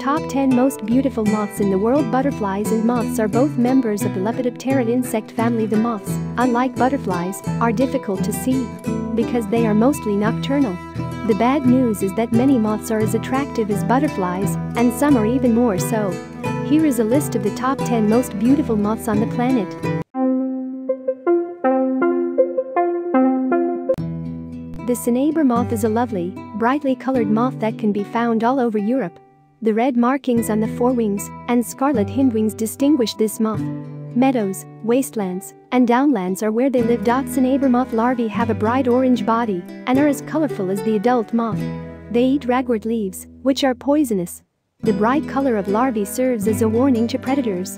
Top 10 Most Beautiful Moths in the World. Butterflies and moths are both members of the Lepidoptera insect family. The moths, unlike butterflies, are difficult to see because they are mostly nocturnal. The bad news is that many moths are as attractive as butterflies, and some are even more so. Here is a list of the top 10 most beautiful moths on the planet. The Cinnabar moth is a lovely, brightly colored moth that can be found all over Europe. The red markings on the forewings and scarlet hindwings distinguish this moth. Meadows, wastelands, and downlands are where they live. Cinnabar moth larvae have a bright orange body and are as colorful as the adult moth. They eat ragwort leaves, which are poisonous. The bright color of larvae serves as a warning to predators.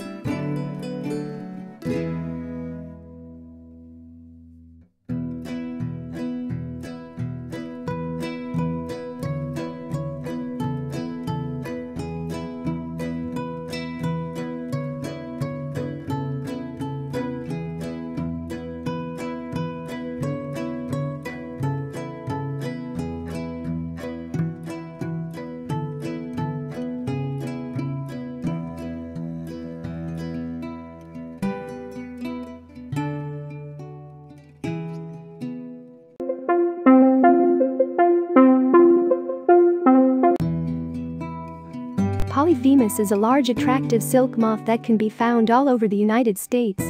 Polyphemus is a large attractive silk moth that can be found all over the United States.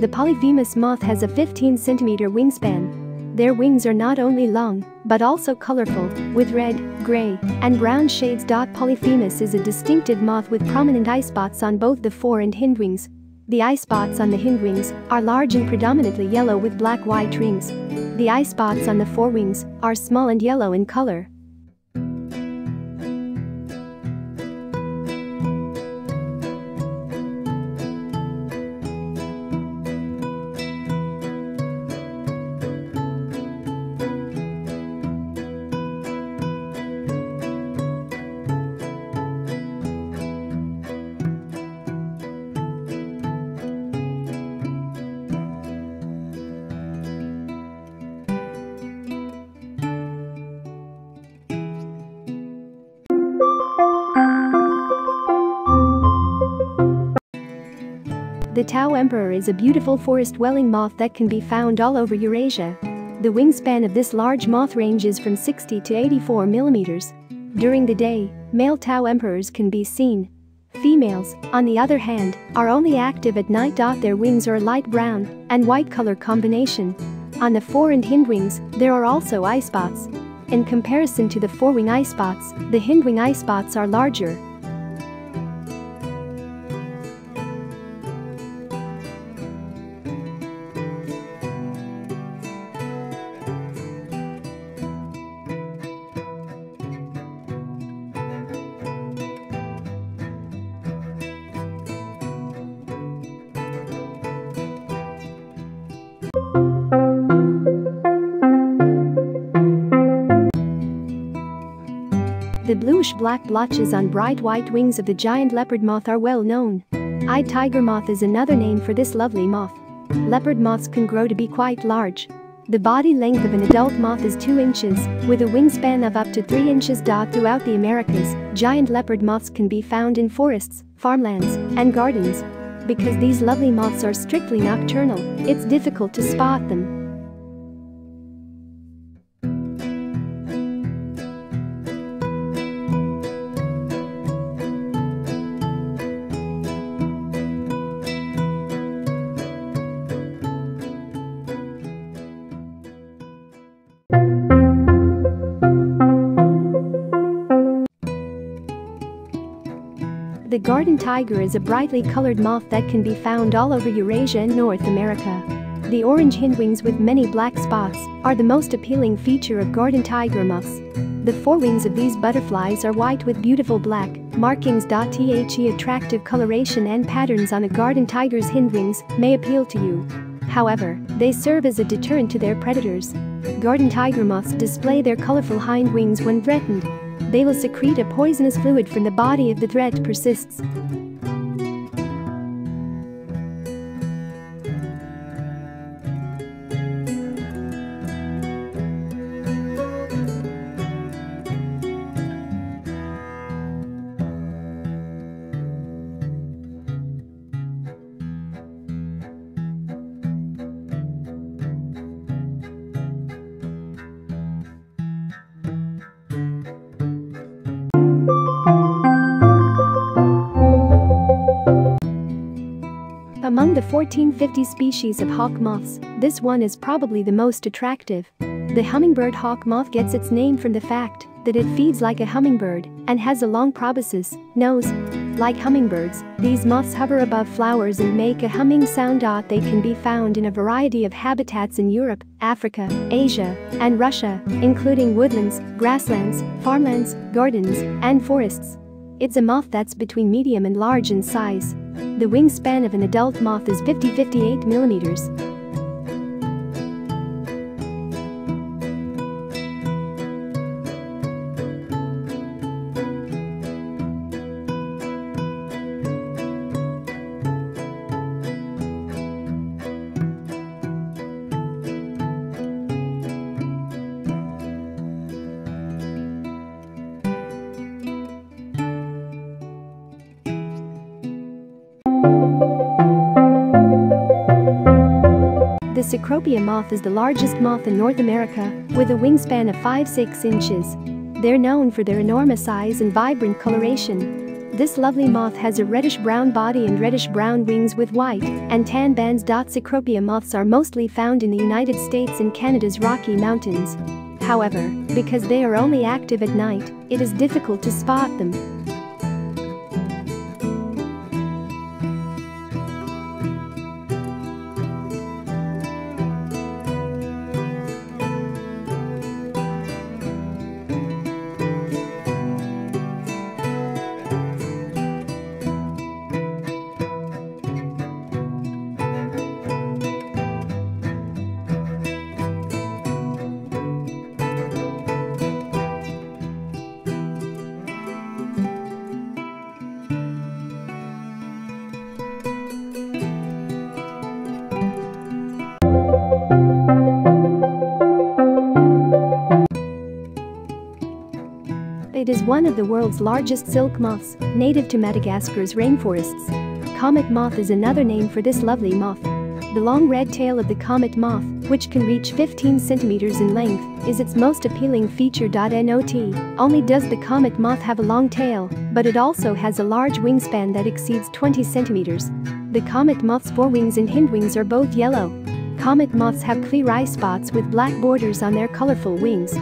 The Polyphemus moth has a 15-centimeter wingspan. Their wings are not only long, but also colorful, with red, gray, and brown shades. Polyphemus is a distinctive moth with prominent eye spots on both the fore and hind wings. The eye spots on the hind wings are large and predominantly yellow with black white rings. The eye spots on the forewings are small and yellow in color. The Tau Emperor is a beautiful forest-dwelling moth that can be found all over Eurasia. The wingspan of this large moth ranges from 60 to 84 millimeters. During the day, male Tau Emperors can be seen. Females, on the other hand, are only active at night. Their wings are a light brown and white color combination. On the fore and hind wings, there are also eye spots. In comparison to the forewing eye spots, the hindwing eye spots are larger. The bluish-black blotches on bright white wings of the giant leopard moth are well known. Eyed tiger moth is another name for this lovely moth. Leopard moths can grow to be quite large. The body length of an adult moth is 2 inches, with a wingspan of up to 3 inches. Throughout the Americas, giant leopard moths can be found in forests, farmlands, and gardens. Because these lovely moths are strictly nocturnal, it's difficult to spot them. The garden tiger is a brightly colored moth that can be found all over Eurasia and North America. The orange hindwings with many black spots are the most appealing feature of garden tiger moths. The forewings of these butterflies are white with beautiful black markings. The attractive coloration and patterns on a garden tiger's hindwings may appeal to you. However, they serve as a deterrent to their predators. Garden tiger moths display their colorful hind wings when threatened. They will secrete a poisonous fluid from the body if the threat persists. Among the 1450 species of hawk moths, this one is probably the most attractive. The hummingbird hawk moth gets its name from the fact that it feeds like a hummingbird and has a long proboscis, nose. Like hummingbirds, these moths hover above flowers and make a humming sound. They can be found in a variety of habitats in Europe, Africa, Asia, and Russia, including woodlands, grasslands, farmlands, gardens, and forests. It's a moth that's between medium and large in size. The wingspan of an adult moth is 50-58 millimeters. The Cecropia moth is the largest moth in North America, with a wingspan of 5-6 inches. They're known for their enormous size and vibrant coloration. This lovely moth has a reddish-brown body and reddish-brown wings with white and tan bands. Cecropia moths are mostly found in the United States and Canada's Rocky Mountains. However, because they are only active at night, it is difficult to spot them. It is one of the world's largest silk moths, native to Madagascar's rainforests. Comet moth is another name for this lovely moth. The long red tail of the comet moth, which can reach 15 centimeters in length, is its most appealing feature. Not only does the comet moth have a long tail, but it also has a large wingspan that exceeds 20 centimeters. The comet moth's forewings and hindwings are both yellow. Comet moths have clear eye spots with black borders on their colorful wings.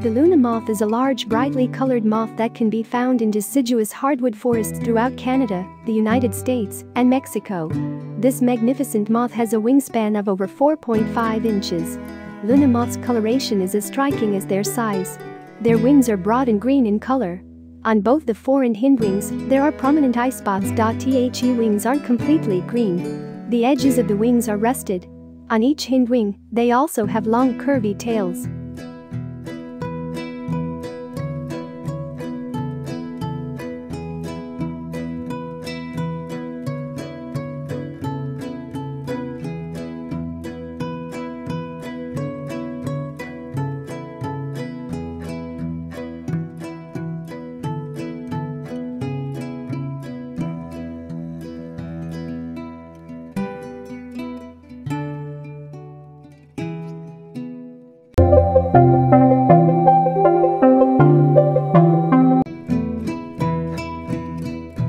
The Luna moth is a large brightly colored moth that can be found in deciduous hardwood forests throughout Canada, the United States, and Mexico. This magnificent moth has a wingspan of over 4.5 inches. Luna moth's coloration is as striking as their size. Their wings are broad and green in color. On both the fore and hind wings, there are prominent eye spots. The wings aren't completely green. The edges of the wings are rusted. On each hind wing, they also have long curvy tails.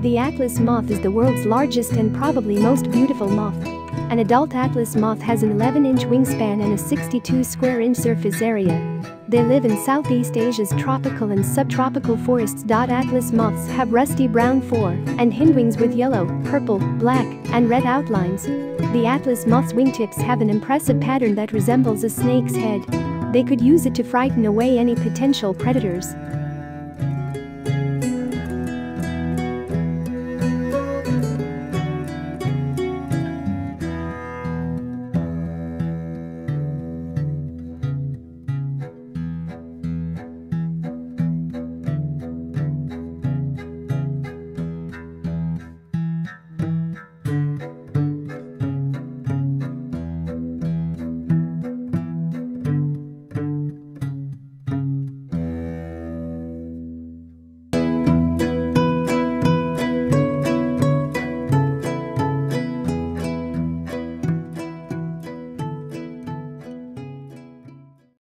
The Atlas moth is the world's largest and probably most beautiful moth. An adult Atlas moth has an 11-inch wingspan and a 62 square inch surface area. They live in Southeast Asia's tropical and subtropical forests. Atlas moths have rusty brown fore and hindwings with yellow, purple, black, and red outlines. The Atlas moth's wingtips have an impressive pattern that resembles a snake's head. They could use it to frighten away any potential predators.